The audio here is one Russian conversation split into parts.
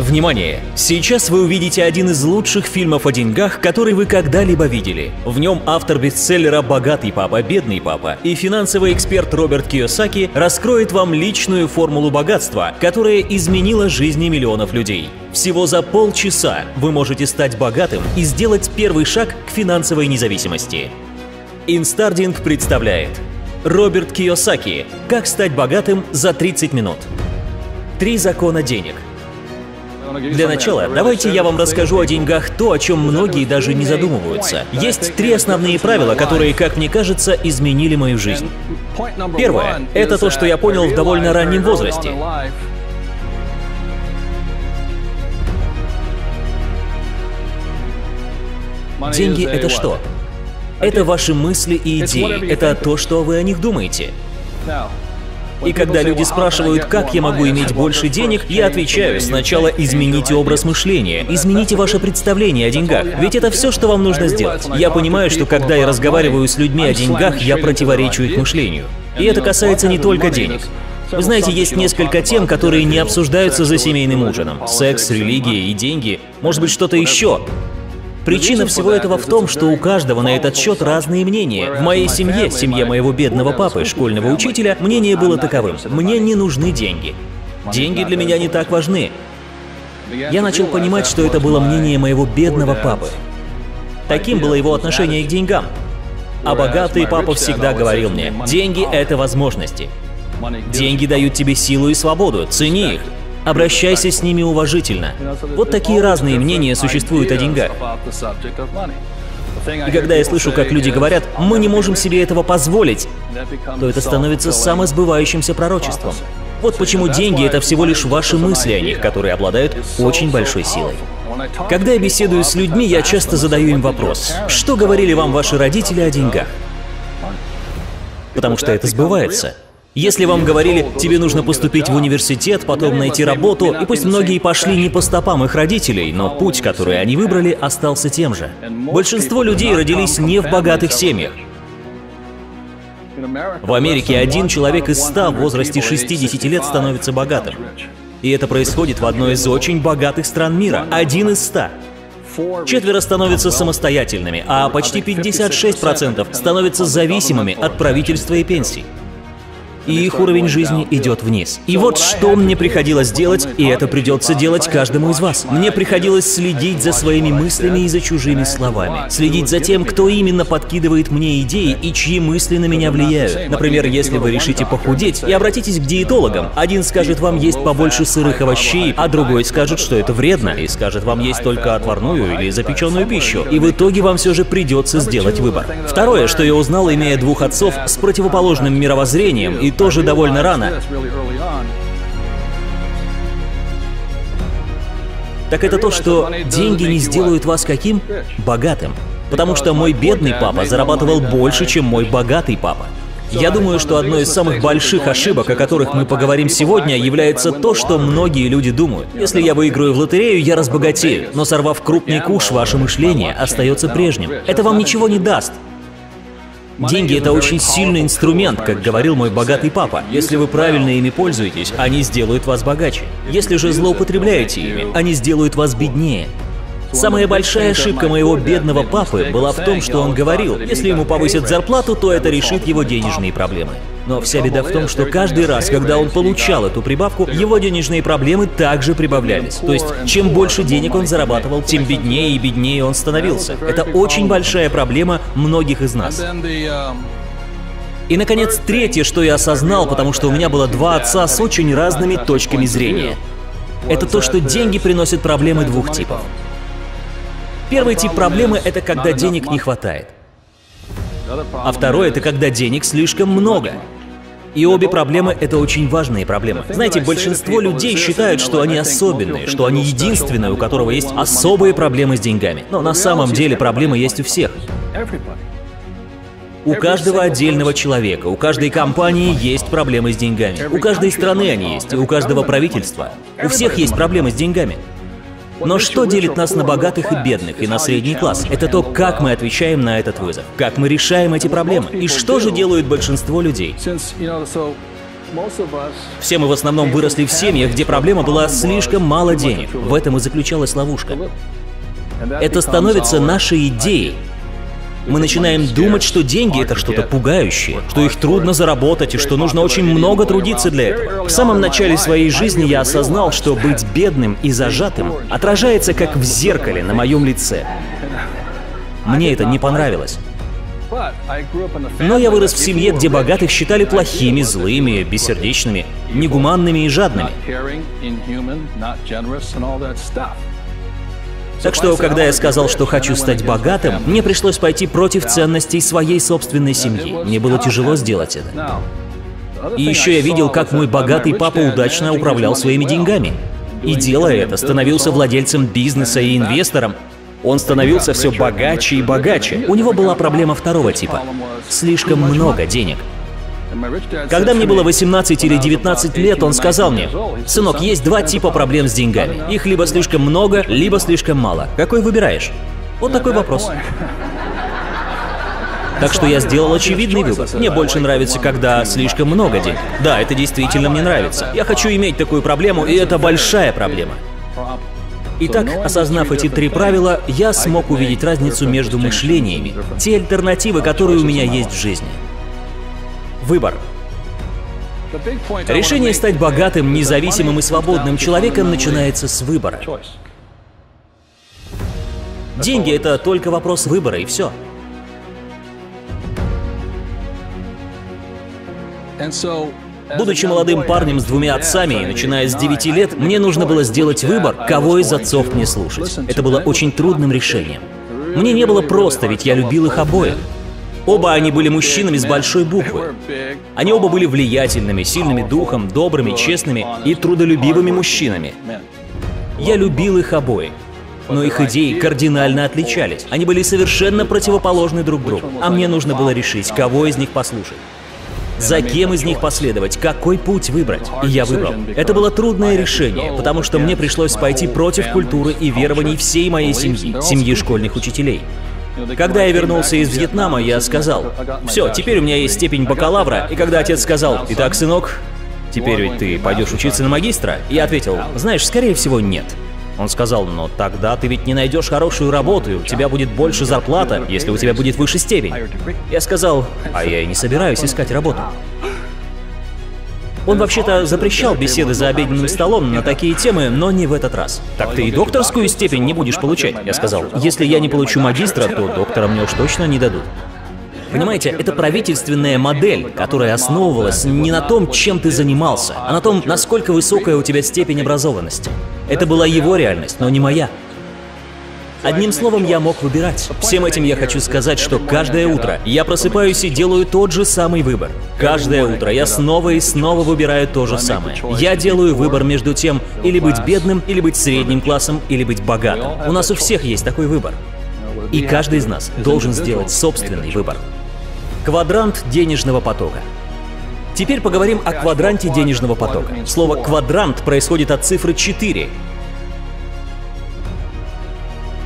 Внимание! Сейчас вы увидите один из лучших фильмов о деньгах, который вы когда-либо видели. В нем автор бестселлера «Богатый папа, бедный папа» и финансовый эксперт Роберт Кийосаки раскроет вам личную формулу богатства, которая изменила жизни миллионов людей. Всего за полчаса вы можете стать богатым и сделать первый шаг к финансовой независимости. Инстардинг представляет Роберт Кийосаки «Как стать богатым за 30 минут». 3 закона денег. Для начала, давайте я вам расскажу о деньгах то, о чем многие даже не задумываются. Есть 3 основные правила, которые, как мне кажется, изменили мою жизнь. Первое — это то, что я понял в довольно раннем возрасте. Деньги — это что? Это ваши мысли и идеи, это то, что вы о них думаете. И когда люди спрашивают, как я могу иметь больше денег, я отвечаю, сначала измените образ мышления, измените ваше представление о деньгах, ведь это все, что вам нужно сделать. Я понимаю, что когда я разговариваю с людьми о деньгах, я противоречу их мышлению. И это касается не только денег. Вы знаете, есть несколько тем, которые не обсуждаются за семейным ужином. Секс, религия и деньги, может быть, что-то еще. Причина всего этого в том, что у каждого на этот счет разные мнения. В моей семье, семье моего бедного папы, школьного учителя, мнение было таковым. Мне не нужны деньги. Деньги для меня не так важны. Я начал понимать, что это было мнение моего бедного папы. Таким было его отношение к деньгам. А богатый папа всегда говорил мне, деньги — это возможности. Деньги дают тебе силу и свободу, цени их. Обращайся с ними уважительно. Вот такие разные мнения существуют о деньгах. И когда я слышу, как люди говорят, мы не можем себе этого позволить, то это становится самосбывающимся пророчеством. Вот почему деньги — это всего лишь ваши мысли о них, которые обладают очень большой силой. Когда я беседую с людьми, я часто задаю им вопрос, что говорили вам ваши родители о деньгах? Потому что это сбывается. Если вам говорили, тебе нужно поступить в университет, потом найти работу, и пусть многие пошли не по стопам их родителей, но путь, который они выбрали, остался тем же. Большинство людей родились не в богатых семьях. В Америке 1 человек из 100 в возрасте 60 лет становится богатым. И это происходит в одной из очень богатых стран мира. 1 из 100. 4 становятся самостоятельными, а почти 56% становятся зависимыми от правительства и пенсий. И их уровень жизни идет вниз. И вот что мне приходилось делать, и это придется делать каждому из вас. Мне приходилось следить за своими мыслями и за чужими словами. Следить за тем, кто именно подкидывает мне идеи и чьи мысли на меня влияют. Например, если вы решите похудеть и обратитесь к диетологам, один скажет вам есть побольше сырых овощей, а другой скажет, что это вредно, и скажет вам есть только отварную или запеченную пищу. И в итоге вам все же придется сделать выбор. Второе, что я узнал, имея 2 отцов с противоположным мировоззрением, и тоже довольно рано. Так это то, что деньги не сделают вас каким? Богатым. Потому что мой бедный папа зарабатывал больше, чем мой богатый папа. Я думаю, что одной из самых больших ошибок, о которых мы поговорим сегодня, является то, что многие люди думают. Если я выиграю в лотерею, я разбогатею, но сорвав крупный куш, ваше мышление остается прежним. Это вам ничего не даст. Деньги — это очень сильный инструмент, как говорил мой богатый папа. Если вы правильно ими пользуетесь, они сделают вас богаче. Если же злоупотребляете ими, они сделают вас беднее. Самая большая ошибка моего бедного папы была в том, что он говорил, если ему повысят зарплату, то это решит его денежные проблемы. Но вся беда в том, что каждый раз, когда он получал эту прибавку, его денежные проблемы также прибавлялись. То есть, чем больше денег он зарабатывал, тем беднее и беднее он становился. Это очень большая проблема многих из нас. И, наконец, третье, что я осознал, потому что у меня было 2 отца с очень разными точками зрения. Это то, что деньги приносят проблемы 2 типов. Первый тип проблемы — это когда денег не хватает. А второй — это когда денег слишком много. И обе проблемы — это очень важные проблемы. Знаете, большинство людей считают, что они особенные, что они единственные, у которого есть особые проблемы с деньгами. Но на самом деле проблемы есть у всех. У каждого отдельного человека, у каждой компании есть проблемы с деньгами. У каждой страны они есть, и у каждого правительства. У всех есть проблемы с деньгами. Но что делит нас на богатых и бедных, и на средний класс? Это то, как мы отвечаем на этот вызов, как мы решаем эти проблемы. И что же делают большинство людей? Все мы в основном выросли в семьях, где проблема была слишком мало денег. В этом и заключалась ловушка. Это становится нашей идеей. Мы начинаем думать, что деньги — это что-то пугающее, что их трудно заработать и что нужно очень много трудиться для этого. В самом начале своей жизни я осознал, что быть бедным и зажатым отражается как в зеркале на моем лице. Мне это не понравилось. Но я вырос в семье, где богатых считали плохими, злыми, бессердечными, негуманными и жадными. Так что, когда я сказал, что хочу стать богатым, мне пришлось пойти против ценностей своей собственной семьи. Мне было тяжело сделать это. И еще я видел, как мой богатый папа удачно управлял своими деньгами. И делая это, становился владельцем бизнеса и инвестором. Он становился все богаче и богаче. У него была проблема второго типа — слишком много денег. Когда мне было 18 или 19 лет, он сказал мне: «Сынок, есть два типа проблем с деньгами. Их либо слишком много, либо слишком мало. Какой выбираешь?» Вот такой вопрос. Так что я сделал очевидный выбор. Мне больше нравится, когда слишком много денег. Да, это действительно мне нравится. Я хочу иметь такую проблему, и это большая проблема. Итак, осознав эти три правила, я смог увидеть разницу между мышлениями, те альтернативы, которые у меня есть в жизни. Выбор. Решение стать богатым, независимым и свободным человеком начинается с выбора. Деньги — это только вопрос выбора, и все. Будучи молодым парнем с двумя отцами и начиная с 9 лет, мне нужно было сделать выбор, кого из отцов мне слушать. Это было очень трудным решением. Мне не было просто, ведь я любил их обоих. Оба они были мужчинами с большой буквы. Они оба были влиятельными, сильными духом, добрыми, честными и трудолюбивыми мужчинами. Я любил их обоих, но их идеи кардинально отличались. Они были совершенно противоположны друг другу, а мне нужно было решить, кого из них послушать. За кем из них последовать, какой путь выбрать. И я выбрал. Это было трудное решение, потому что мне пришлось пойти против культуры и верований всей моей семьи, семьи школьных учителей. Когда я вернулся из Вьетнама, я сказал: «Все, теперь у меня есть степень бакалавра». И когда отец сказал: «Итак, сынок, теперь ведь ты пойдешь учиться на магистра», я ответил: «Знаешь, скорее всего, нет». Он сказал: «Но тогда ты ведь не найдешь хорошую работу, у тебя будет больше зарплата, если у тебя будет выше степень». Я сказал: «А я и не собираюсь искать работу». Он вообще-то запрещал беседы за обеденным столом на такие темы, но не в этот раз. «Так ты и докторскую степень не будешь получать», я сказал. «Если я не получу магистра, то доктора мне уж точно не дадут». Понимаете, это правительственная модель, которая основывалась не на том, чем ты занимался, а на том, насколько высокая у тебя степень образованности. Это была его реальность, но не моя. Одним словом, я мог выбирать. Всем этим я хочу сказать, что каждое утро я просыпаюсь и делаю тот же самый выбор. Каждое утро я снова и снова выбираю то же самое. Я делаю выбор между тем, или быть бедным, или быть средним классом, или быть богатым. У нас у всех есть такой выбор. И каждый из нас должен сделать собственный выбор. Квадрант денежного потока. Теперь поговорим о квадранте денежного потока. Слово «квадрант» происходит от цифры 4.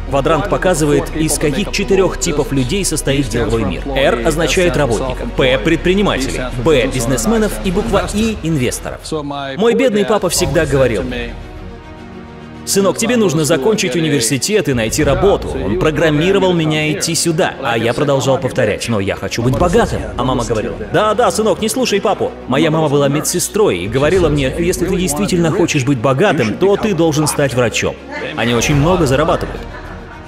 Квадрант показывает, из каких 4 типов людей состоит деловой мир. R означает работников, P – предпринимателей, B – бизнесменов и буква I – инвесторов. Мой бедный папа всегда говорил: «Сынок, тебе нужно закончить университет и найти работу». Он программировал меня идти сюда, а я продолжал повторять: «Но я хочу быть богатым». А мама говорила: «Да, сынок, не слушай папу». Моя мама была медсестрой и говорила мне: «Если ты действительно хочешь быть богатым, то ты должен стать врачом. Они очень много зарабатывают».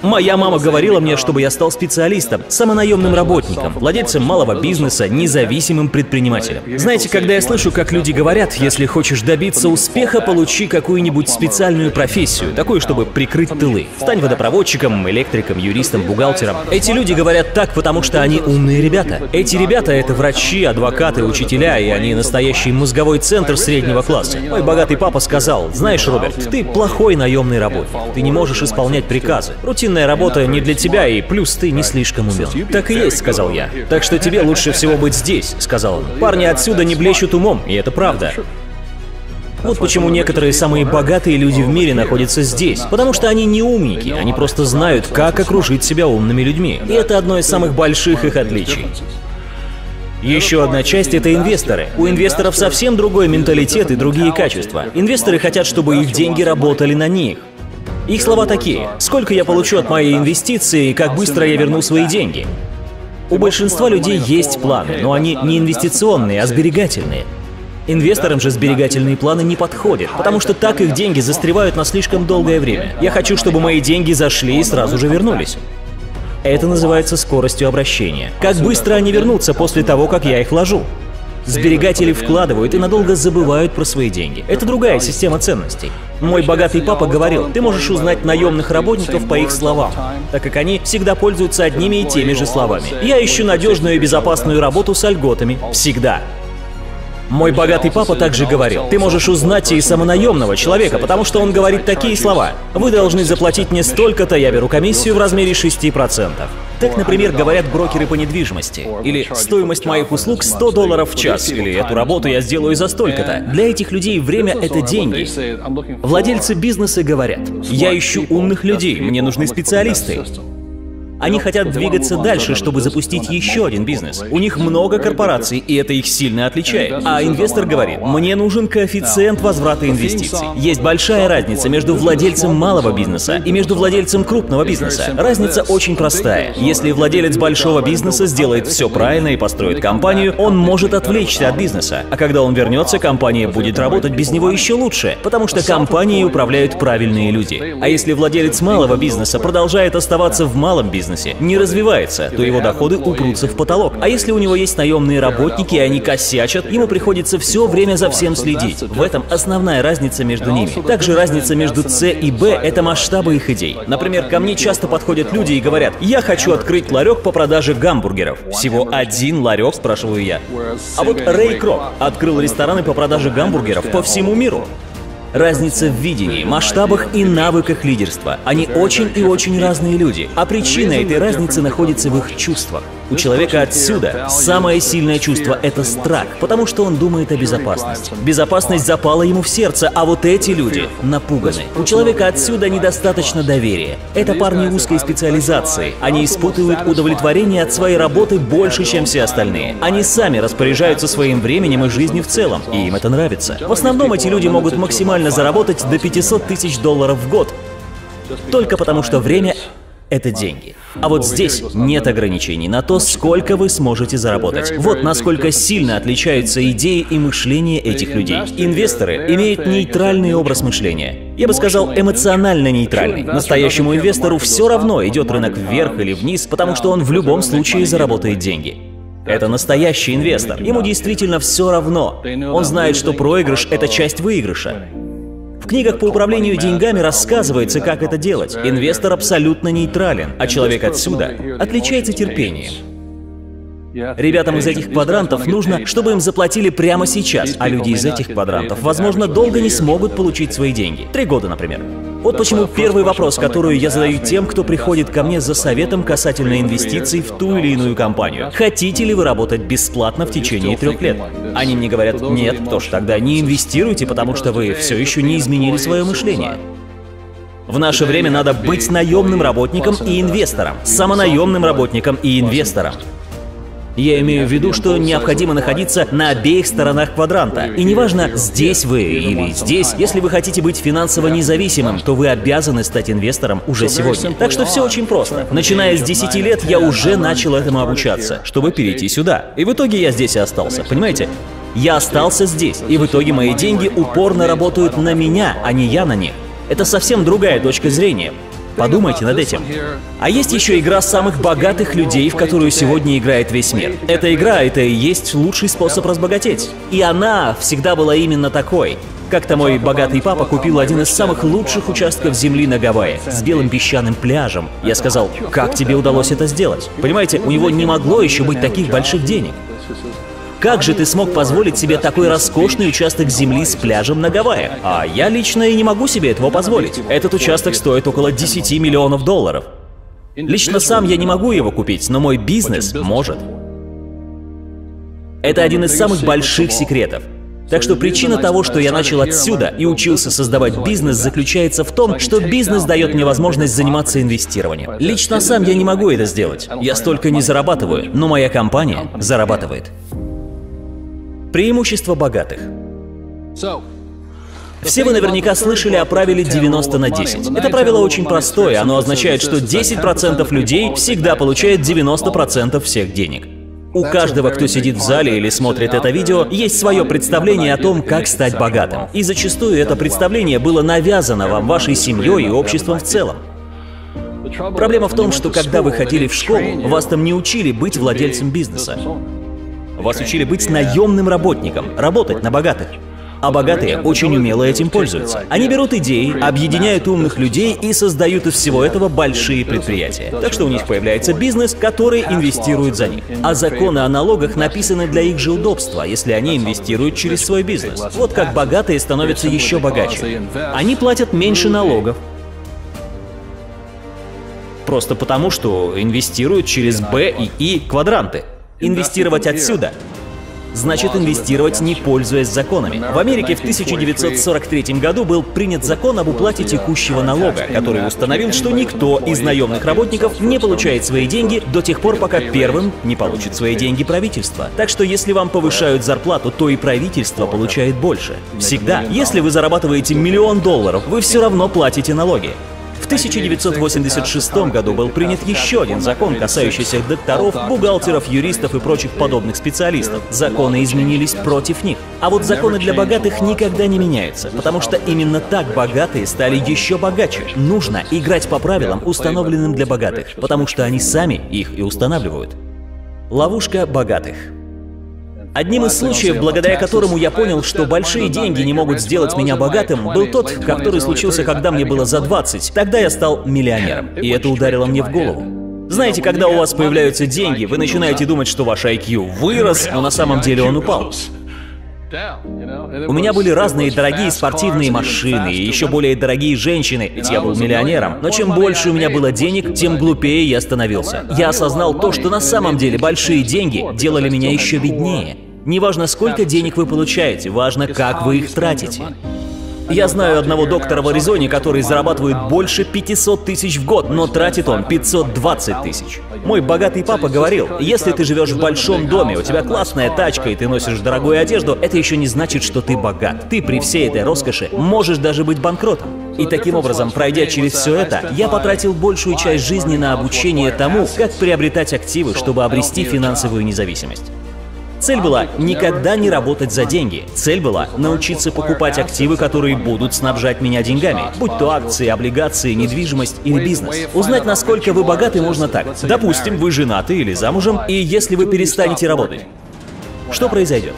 Моя мама говорила мне, чтобы я стал специалистом, самонаемным работником, владельцем малого бизнеса, независимым предпринимателем. Знаете, когда я слышу, как люди говорят: «Если хочешь добиться успеха, получи какую-нибудь специальную профессию, такую, чтобы прикрыть тылы. Стань водопроводчиком, электриком, юристом, бухгалтером». Эти люди говорят так, потому что они умные ребята. Эти ребята — это врачи, адвокаты, учителя, и они настоящий мозговой центр среднего класса. Мой богатый папа сказал: «Знаешь, Роберт, ты плохой наемный работник. Ты не можешь исполнять приказы. Работа не для тебя, и плюс ты не слишком умен». «Так и есть», — сказал я. «Так что тебе лучше всего быть здесь», — сказал он. «Парни отсюда не блещут умом», и это правда. Вот почему некоторые самые богатые люди в мире находятся здесь. Потому что они не умники, они просто знают, как окружить себя умными людьми. И это одно из самых больших их отличий. Еще одна часть — это инвесторы. У инвесторов совсем другой менталитет и другие качества. Инвесторы хотят, чтобы их деньги работали на них. Их слова такие: «Сколько я получу от моей инвестиции и как быстро я верну свои деньги?» У большинства людей есть планы, но они не инвестиционные, а сберегательные. Инвесторам же сберегательные планы не подходят, потому что так их деньги застревают на слишком долгое время. Я хочу, чтобы мои деньги зашли и сразу же вернулись. Это называется скоростью обращения. Как быстро они вернутся после того, как я их вложу? Сберегатели вкладывают и надолго забывают про свои деньги. Это другая система ценностей. Мой богатый папа говорил: ты можешь узнать наемных работников по их словам, так как они всегда пользуются одними и теми же словами. Я ищу надежную и безопасную работу с льготами. Всегда. Мой богатый папа также говорил: ты можешь узнать и самонаемного человека, потому что он говорит такие слова: вы должны заплатить мне столько-то, я беру комиссию в размере 6%. Так, например, говорят брокеры по недвижимости. Или стоимость моих услуг $100 в час, или эту работу я сделаю за столько-то. Для этих людей время — это деньги. Владельцы бизнеса говорят: я ищу умных людей, мне нужны специалисты. Они хотят двигаться дальше, чтобы запустить еще один бизнес. У них много корпораций, и это их сильно отличает. А инвестор говорит: мне нужен коэффициент возврата инвестиций. Есть большая разница между владельцем малого бизнеса и между владельцем крупного бизнеса. Разница очень простая. Если владелец большого бизнеса сделает все правильно и построит компанию, он может отвлечься от бизнеса. А когда он вернется, компания будет работать без него еще лучше, потому что компанией управляют правильные люди. А если владелец малого бизнеса продолжает оставаться в малом бизнесе, не развивается, то его доходы упрутся в потолок. А если у него есть наемные работники, и они косячат, ему приходится все время за всем следить. В этом основная разница между ними. Также разница между С и Б — это масштабы их идей. Например, ко мне часто подходят люди и говорят: я хочу открыть ларек по продаже гамбургеров. Всего один ларек, спрашиваю я. А вот Рэй Крок открыл рестораны по продаже гамбургеров по всему миру. Разница в видении, масштабах и навыках лидерства. Они очень и очень разные люди. А причина этой разницы находится в их чувствах. У человека отсюда самое сильное чувство — это страх, потому что он думает о безопасности. Безопасность запала ему в сердце, а вот эти люди напуганы. У человека отсюда недостаточно доверия. Это парни узкой специализации. Они испытывают удовлетворение от своей работы больше, чем все остальные. Они сами распоряжаются своим временем и жизнью в целом, и им это нравится. В основном эти люди могут максимально заработать до $500 000 в год, только потому что время — это деньги. А вот здесь нет ограничений на то, сколько вы сможете заработать. Вот насколько сильно отличаются идеи и мышление этих людей. Инвесторы имеют нейтральный образ мышления. Я бы сказал, эмоционально нейтральный. Настоящему инвестору все равно, идет рынок вверх или вниз, потому что он в любом случае заработает деньги. Это настоящий инвестор. Ему действительно все равно. Он знает, что проигрыш — это часть выигрыша. В книгах по управлению деньгами рассказывается, как это делать. Инвестор абсолютно нейтрален, а человек отсюда отличается терпением. Ребятам из этих квадрантов нужно, чтобы им заплатили прямо сейчас, а люди из этих квадрантов, возможно, долго не смогут получить свои деньги. 3 года, например. Вот почему первый вопрос, который я задаю тем, кто приходит ко мне за советом касательно инвестиций в ту или иную компанию: хотите ли вы работать бесплатно в течение 3 лет? Они мне говорят: нет, то ж тогда не инвестируйте, потому что вы все еще не изменили свое мышление. В наше время надо быть наемным работником и инвестором, самонаемным работником и инвестором. Я имею в виду, что необходимо находиться на обеих сторонах квадранта. И неважно, здесь вы или здесь, если вы хотите быть финансово независимым, то вы обязаны стать инвестором уже сегодня. Так что все очень просто. Начиная с 10 лет я уже начал этому обучаться, чтобы перейти сюда. И в итоге я здесь и остался, понимаете? Я остался здесь, и в итоге мои деньги упорно работают на меня, а не я на них. Это совсем другая точка зрения. Подумайте над этим. А есть еще игра самых богатых людей, в которую сегодня играет весь мир. Эта игра — это и есть лучший способ разбогатеть. И она всегда была именно такой. Как-то мой богатый папа купил один из самых лучших участков земли на Гавайи с белым песчаным пляжем. Я сказал: как тебе удалось это сделать? Понимаете, у него не могло еще быть таких больших денег. Как же ты смог позволить себе такой роскошный участок земли с пляжем на Гавайях? А я лично и не могу себе этого позволить. Этот участок стоит около $10 миллионов. Лично сам я не могу его купить, но мой бизнес может. Это один из самых больших секретов. Так что причина того, что я начал отсюда и учился создавать бизнес, заключается в том, что бизнес дает мне возможность заниматься инвестированием. Лично сам я не могу это сделать. Я столько не зарабатываю, но моя компания зарабатывает. Преимущество богатых. Все вы наверняка слышали о правиле 90 на 10. Это правило очень простое, оно означает, что 10% людей всегда получают 90% всех денег. У каждого, кто сидит в зале или смотрит это видео, есть свое представление о том, как стать богатым. И зачастую это представление было навязано вам вашей семьей и обществом в целом. Проблема в том, что когда вы ходили в школу, вас там не учили быть владельцем бизнеса. Вас учили быть наемным работником, работать на богатых. А богатые очень умело этим пользуются. Они берут идеи, объединяют умных людей и создают из всего этого большие предприятия. Так что у них появляется бизнес, который инвестирует за них. А законы о налогах написаны для их же удобства, если они инвестируют через свой бизнес. Вот как богатые становятся еще богаче. Они платят меньше налогов. Просто потому, что инвестируют через Б и И квадранты. Инвестировать отсюда значит инвестировать, не пользуясь законами. В Америке в 1943 году был принят закон об уплате текущего налога, который установил, что никто из наемных работников не получает свои деньги до тех пор, пока первым не получит свои деньги правительство. Так что если вам повышают зарплату, то и правительство получает больше. Всегда. Если вы зарабатываете $1 000 000, вы все равно платите налоги. В 1986 году был принят еще один закон, касающийся докторов, бухгалтеров, юристов и прочих подобных специалистов. Законы изменились против них. А вот законы для богатых никогда не меняются, потому что именно так богатые стали еще богаче. Нужно играть по правилам, установленным для богатых, потому что они сами их и устанавливают. Ловушка богатых. Одним из случаев, благодаря которому я понял, что большие деньги не могут сделать меня богатым, был тот, который случился, когда мне было за 20. Тогда я стал миллионером, и это ударило мне в голову. Знаете, когда у вас появляются деньги, вы начинаете думать, что ваш IQ вырос, но на самом деле он упал. У меня были разные дорогие спортивные машины и еще более дорогие женщины, ведь я был миллионером. Но чем больше у меня было денег, тем глупее я становился. Я осознал то, что на самом деле большие деньги делали меня еще беднее. Неважно, сколько денег вы получаете, важно, как вы их тратите. Я знаю одного доктора в Аризоне, который зарабатывает больше 500 тысяч в год, но тратит он 520 тысяч. Мой богатый папа говорил, если ты живешь в большом доме, у тебя классная тачка и ты носишь дорогую одежду, это еще не значит, что ты богат. Ты при всей этой роскоши можешь даже быть банкротом. И таким образом, пройдя через все это, я потратил большую часть жизни на обучение тому, как приобретать активы, чтобы обрести финансовую независимость. Цель была никогда не работать за деньги. Цель была научиться покупать активы, которые будут снабжать меня деньгами. Будь то акции, облигации, недвижимость или бизнес. Узнать, насколько вы богаты, можно так. Допустим, вы женаты или замужем, и если вы перестанете работать, что произойдет?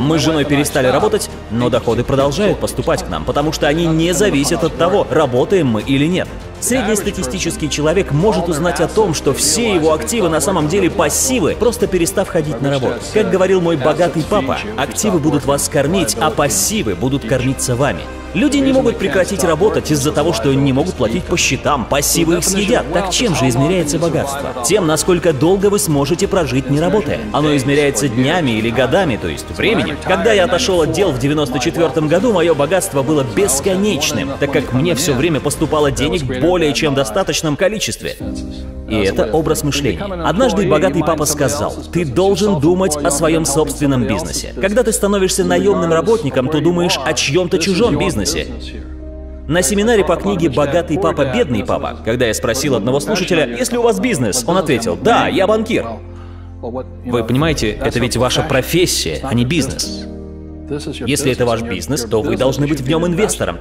Мы с женой перестали работать, но доходы продолжают поступать к нам, потому что они не зависят от того, работаем мы или нет. Среднестатистический человек может узнать о том, что все его активы на самом деле пассивы, просто перестав ходить на работу. Как говорил мой богатый папа, активы будут вас кормить, а пассивы будут кормиться вами. Люди не могут прекратить работать из-за того, что не могут платить по счетам, пассивы их съедят. Так чем же измеряется богатство? Тем, насколько долго вы сможете прожить, не работая. Оно измеряется днями или годами, то есть временем. Когда я отошел от дел в 1994 году, мое богатство было бесконечным, так как мне все время поступало денег в более чем достаточном количестве. И это образ мышления. Однажды богатый папа сказал, ты должен думать о своем собственном бизнесе. Когда ты становишься наемным работником, то думаешь о чьем-то чужом бизнесе. На семинаре по книге «Богатый папа, бедный папа», когда я спросил одного слушателя, если у вас бизнес, он ответил, да, я банкир. Вы понимаете, это ведь ваша профессия, а не бизнес. Если это ваш бизнес, то вы должны быть в нем инвестором.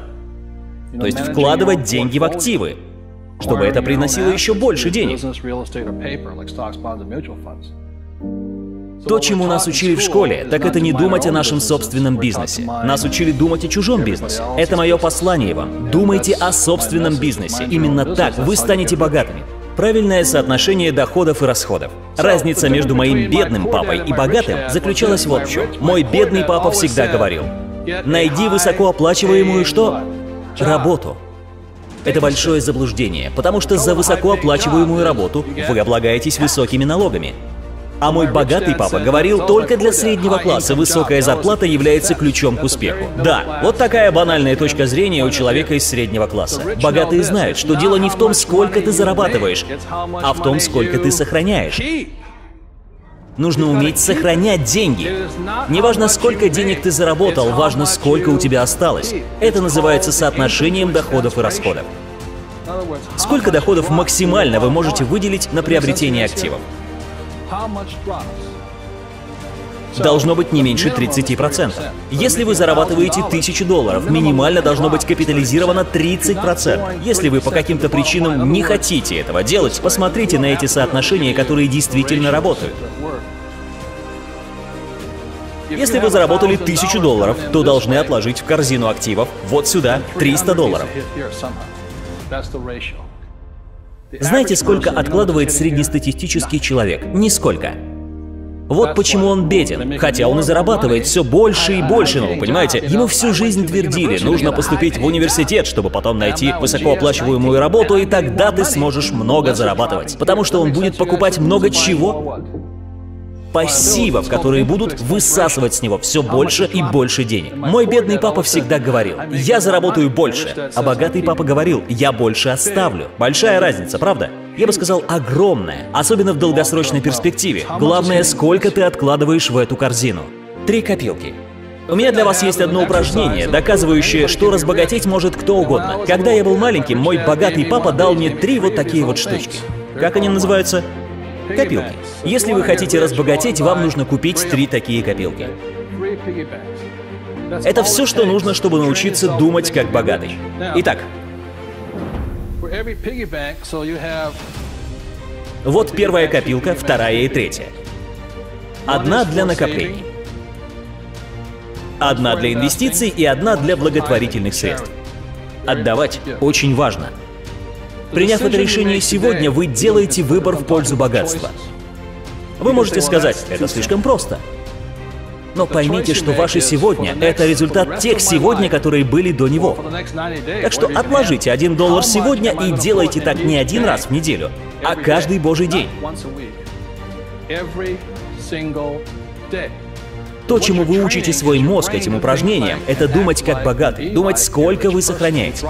То есть вкладывать деньги в активы, чтобы это приносило еще больше денег. То, чему нас учили в школе, так это не думать о нашем собственном бизнесе. Нас учили думать о чужом бизнесе. Это мое послание вам. Думайте о собственном бизнесе. Именно так вы станете богатыми. Правильное соотношение доходов и расходов. Разница между моим бедным папой и богатым заключалась вот в чем. Мой бедный папа всегда говорил, найди высокооплачиваемую что? Работу. Это большое заблуждение, потому что за высокооплачиваемую работу вы облагаетесь высокими налогами. А мой богатый папа говорил, только для среднего класса высокая зарплата является ключом к успеху. Да, вот такая банальная точка зрения у человека из среднего класса. Богатые знают, что дело не в том, сколько ты зарабатываешь, а в том, сколько ты сохраняешь. Нужно уметь сохранять деньги. Не важно, сколько денег ты заработал, важно, сколько у тебя осталось. Это называется соотношением доходов и расходов. Сколько доходов максимально вы можете выделить на приобретение активов? Должно быть не меньше 30%. Если вы зарабатываете $1000, минимально должно быть капитализировано 30%. Если вы по каким-то причинам не хотите этого делать, посмотрите на эти соотношения, которые действительно работают. Если вы заработали $1000, то должны отложить в корзину активов вот сюда $300. Знаете, сколько откладывает среднестатистический человек? Нисколько. Вот почему он беден, хотя он и зарабатывает все больше и больше, но вы понимаете, ему всю жизнь твердили, нужно поступить в университет, чтобы потом найти высокооплачиваемую работу, и тогда ты сможешь много зарабатывать, потому что он будет покупать много чего? Пассивов, которые будут высасывать с него все больше и больше денег. Мой бедный папа всегда говорил, я заработаю больше, а богатый папа говорил, я больше оставлю. Большая разница, правда? Я бы сказал, огромная, особенно в долгосрочной перспективе. Главное, сколько ты откладываешь в эту корзину. 3 копилки. У меня для вас есть одно упражнение, доказывающее, что разбогатеть может кто угодно. Когда я был маленьким, мой богатый папа дал мне 3 вот такие вот штучки. Как они называются? Копилки. Если вы хотите разбогатеть, вам нужно купить 3 такие копилки. Это все, что нужно, чтобы научиться думать как богатый. Итак. Вот 1-я копилка, 2-я и 3-я. 1 для накоплений. 1 для инвестиций и 1 для благотворительных средств. Отдавать очень важно. Приняв это решение сегодня, вы делаете выбор в пользу богатства. Вы можете сказать, это слишком просто. Но поймите, что ваше сегодня — это результат тех сегодня, которые были до него. Так что отложите $1 сегодня и делайте так не 1 раз в неделю, а каждый божий день. То, чему вы учите свой мозг этим упражнением, это думать как богатый, думать, сколько вы сохраняете.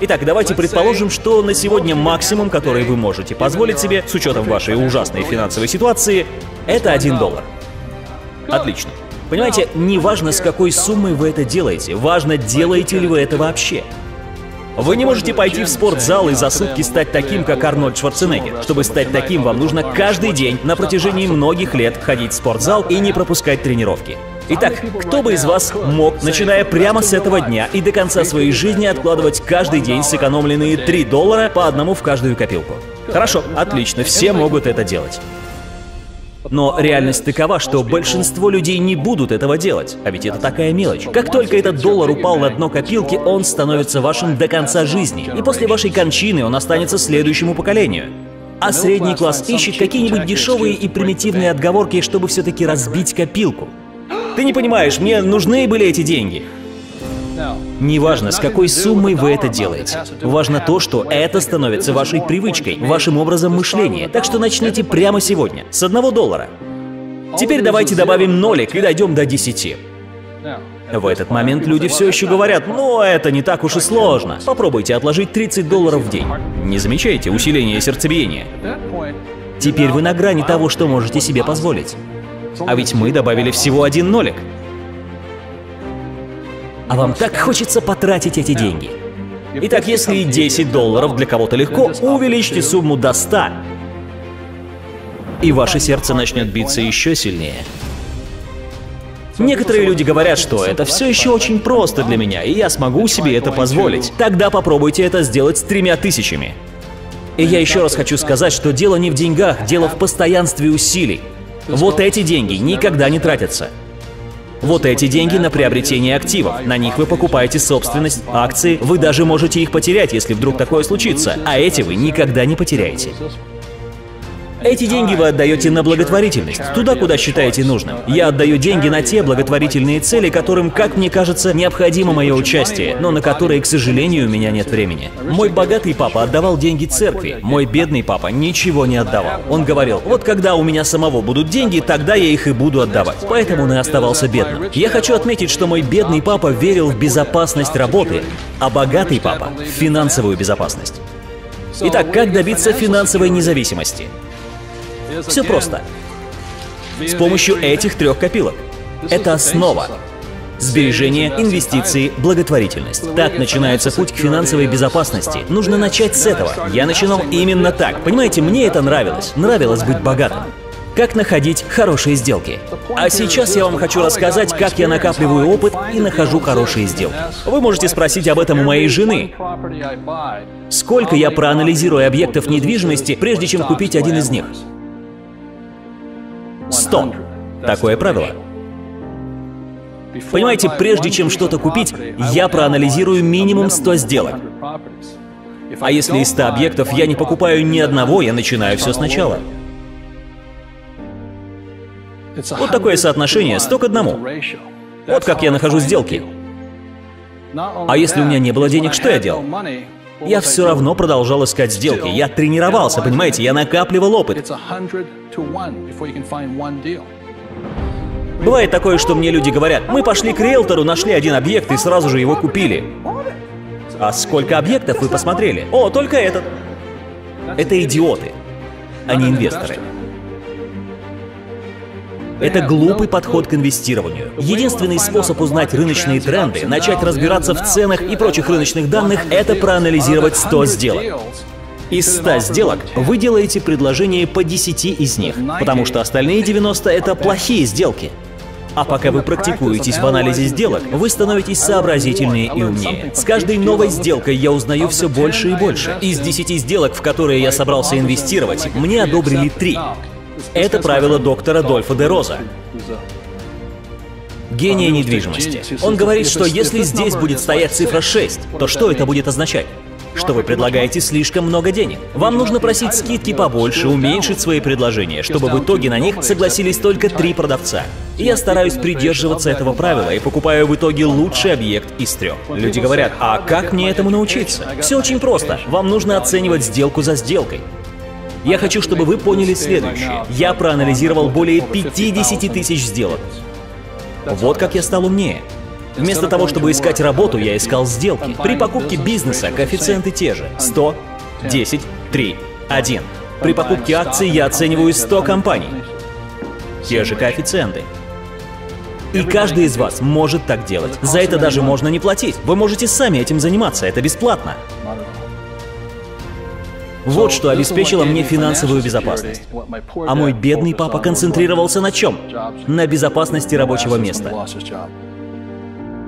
Итак, давайте предположим, что на сегодня максимум, который вы можете позволить себе, с учетом вашей ужасной финансовой ситуации, это $1. Отлично. Понимаете, не важно, с какой суммой вы это делаете, важно, делаете ли вы это вообще. Вы не можете пойти в спортзал и за сутки стать таким, как Арнольд Шварценеггер. Чтобы стать таким, вам нужно каждый день на протяжении многих лет ходить в спортзал и не пропускать тренировки. Итак, кто бы из вас мог, начиная прямо с этого дня и до конца своей жизни, откладывать каждый день сэкономленные $3 по 1 в каждую копилку? Хорошо, отлично, все могут это делать. Но реальность такова, что большинство людей не будут этого делать, а ведь это такая мелочь. Как только этот $1 упал на дно копилки, он становится вашим до конца жизни, и после вашей кончины он останется следующему поколению. А средний класс ищет какие-нибудь дешевые и примитивные отговорки, чтобы все-таки разбить копилку. Ты не понимаешь, мне нужны были эти деньги. Неважно, с какой суммой вы это делаете. Важно то, что это становится вашей привычкой, вашим образом мышления. Так что начните прямо сегодня, с $1. Теперь давайте добавим нолик и дойдем до 10. В этот момент люди все еще говорят, ну это не так уж и сложно. Попробуйте отложить $30 в день. Не замечаете усиление сердцебиения? Теперь вы на грани того, что можете себе позволить. А ведь мы добавили всего 1 нолик. А вам так хочется потратить эти деньги. Итак, если $10 для кого-то легко, увеличьте сумму до 100. И ваше сердце начнет биться еще сильнее. Некоторые люди говорят, что это все еще очень просто для меня, и я смогу себе это позволить. Тогда попробуйте это сделать с 3000. И я еще раз хочу сказать, что дело не в деньгах, дело в постоянстве усилий. Вот эти деньги никогда не тратятся. Вот эти деньги на приобретение активов. На них вы покупаете собственность, акции. Вы даже можете их потерять, если вдруг такое случится. А эти вы никогда не потеряете. Эти деньги вы отдаете на благотворительность, туда, куда считаете нужным. Я отдаю деньги на те благотворительные цели, которым, как мне кажется, необходимо мое участие, но на которые, к сожалению, у меня нет времени. Мой богатый папа отдавал деньги церкви, мой бедный папа ничего не отдавал. Он говорил, вот когда у меня самого будут деньги, тогда я их и буду отдавать. Поэтому он и оставался бедным. Я хочу отметить, что мой бедный папа верил в безопасность работы, а богатый папа — в финансовую безопасность. Итак, как добиться финансовой независимости? Все просто. С помощью этих трех копилок. Это основа. Сбережения, инвестиции, благотворительность. Так начинается путь к финансовой безопасности. Нужно начать с этого. Я начинал именно так. Понимаете, мне это нравилось. Нравилось быть богатым. Как находить хорошие сделки. А сейчас я вам хочу рассказать, как я накапливаю опыт и нахожу хорошие сделки. Вы можете спросить об этом у моей жены. Сколько я проанализирую объектов недвижимости, прежде чем купить один из них? 100. Такое правило. Понимаете, прежде чем что-то купить, я проанализирую минимум 100 сделок. А если из 100 объектов я не покупаю ни одного, я начинаю все сначала. Вот такое соотношение, 100 к 1. Вот как я нахожу сделки. А если у меня не было денег, что я делал? Я все равно продолжал искать сделки. Я тренировался, понимаете, я накапливал опыт. Бывает такое, что мне люди говорят: мы пошли к риэлтору, нашли один объект и сразу же его купили. А сколько объектов вы посмотрели? О, только этот. Это идиоты, а не инвесторы. Это глупый подход к инвестированию. Единственный способ узнать рыночные тренды, начать разбираться в ценах и прочих рыночных данных – это проанализировать 100 сделок. Из 100 сделок вы делаете предложение по 10 из них, потому что остальные 90 – это плохие сделки. А пока вы практикуетесь в анализе сделок, вы становитесь сообразительнее и умнее. С каждой новой сделкой я узнаю все больше и больше. Из 10 сделок, в которые я собрался инвестировать, мне одобрили 3. Это правило доктора Дольфа де Роза, гения недвижимости. Он говорит, что если здесь будет стоять цифра 6, то что это будет означать? Что вы предлагаете слишком много денег. Вам нужно просить скидки побольше, уменьшить свои предложения, чтобы в итоге на них согласились только 3 продавца. И я стараюсь придерживаться этого правила и покупаю в итоге лучший объект из 3. Люди говорят: а как мне этому научиться? Все очень просто. Вам нужно оценивать сделку за сделкой. Я хочу, чтобы вы поняли следующее. Я проанализировал более 50 000 сделок. Вот как я стал умнее. Вместо того, чтобы искать работу, я искал сделки. При покупке бизнеса коэффициенты те же. 100, 10, 3, 1. При покупке акций я оцениваю 100 компаний. Те же коэффициенты. И каждый из вас может так делать. За это даже можно не платить. Вы можете сами этим заниматься, это бесплатно. Вот что обеспечило мне финансовую безопасность. А мой бедный папа концентрировался на чем? На безопасности рабочего места.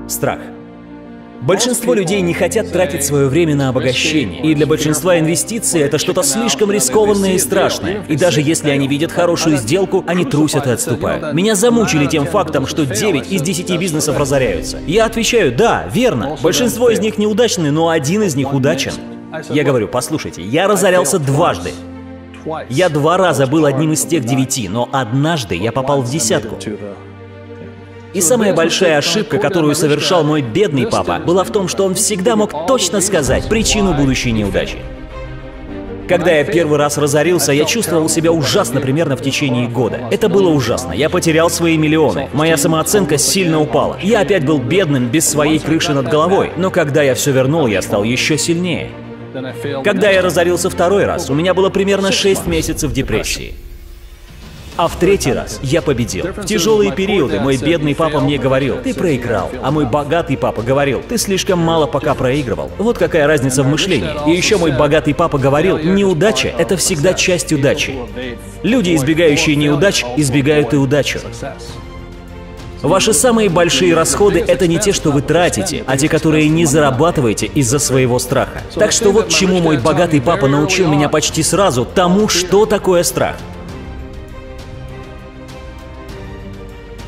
Страх. Большинство людей не хотят тратить свое время на обогащение. И для большинства инвестиции это что-то слишком рискованное и страшное. И даже если они видят хорошую сделку, они трусят и отступают. Меня замучили тем фактом, что 9 из 10 бизнесов разоряются. Я отвечаю: да, верно. Большинство из них неудачны, но один из них удачен. Я говорю: послушайте, я разорялся дважды. Я 2 раза был одним из тех 9, но однажды я попал в 10. И самая большая ошибка, которую совершал мой бедный папа, была в том, что он всегда мог точно сказать причину будущей неудачи. Когда я первый раз разорился, я чувствовал себя ужасно примерно в течение года. Это было ужасно. Я потерял свои миллионы. Моя самооценка сильно упала. Я опять был бедным, без своей крыши над головой. Но когда я все вернул, я стал еще сильнее. Когда я разорился 2-й раз, у меня было примерно 6 месяцев депрессии. А в 3-й раз я победил. В тяжелые периоды мой бедный папа мне говорил: ты проиграл. А мой богатый папа говорил: ты слишком мало пока проигрывал. Вот какая разница в мышлении. И еще мой богатый папа говорил: неудача — это всегда часть удачи. Люди, избегающие неудач, избегают и удачи. Ваши самые большие расходы — это не те, что вы тратите, а те, которые не зарабатываете из-за своего страха. Так что вот чему мой богатый папа научил меня почти сразу, тому, что такое страх.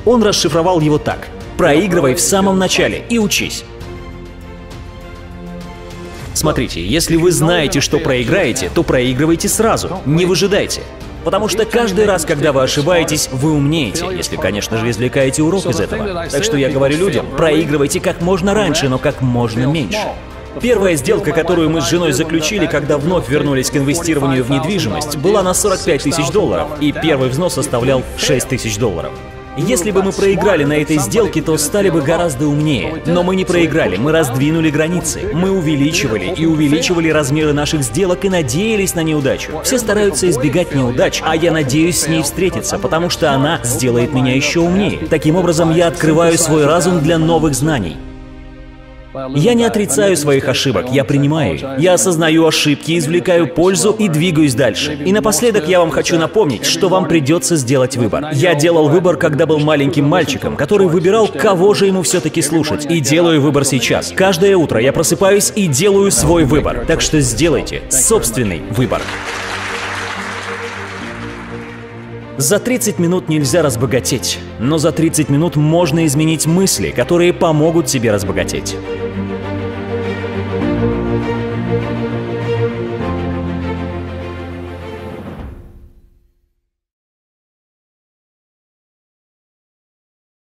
Он расшифровал его так: проигрывай в самом начале и учись. Смотрите, если вы знаете, что проиграете, то проигрывайте сразу, не выжидайте. Потому что каждый раз, когда вы ошибаетесь, вы умнеете, если, конечно же, извлекаете урок из этого. Так что я говорю людям: проигрывайте как можно раньше, но как можно меньше. Первая сделка, которую мы с женой заключили, когда вновь вернулись к инвестированию в недвижимость, была на 45 000 долларов, и первый взнос составлял 6 000 долларов. Если бы мы проиграли на этой сделке, то стали бы гораздо умнее. Но мы не проиграли, мы раздвинули границы. Мы увеличивали и увеличивали размеры наших сделок и надеялись на неудачу. Все стараются избегать неудач, а я надеюсь с ней встретиться, потому что она сделает меня еще умнее. Таким образом, я открываю свой разум для новых знаний. Я не отрицаю своих ошибок, я принимаю их. Я осознаю ошибки, извлекаю пользу и двигаюсь дальше. И напоследок я вам хочу напомнить, что вам придется сделать выбор. Я делал выбор, когда был маленьким мальчиком, который выбирал, кого же ему все-таки слушать. И делаю выбор сейчас. Каждое утро я просыпаюсь и делаю свой выбор. Так что сделайте собственный выбор. За 30 минут нельзя разбогатеть, но за 30 минут можно изменить мысли, которые помогут тебе разбогатеть.